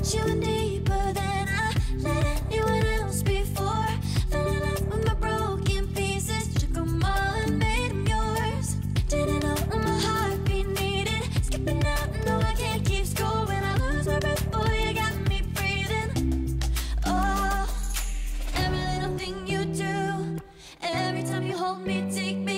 put you in deeper than I let anyone else before. Fell in love with my broken pieces, took them all and made them yours. Didn't know what my heartbeat needed, skipping out, no I can't keep score. When I lose my breath, boy, you got me breathing. Oh, every little thing you do, every time you hold me, take me.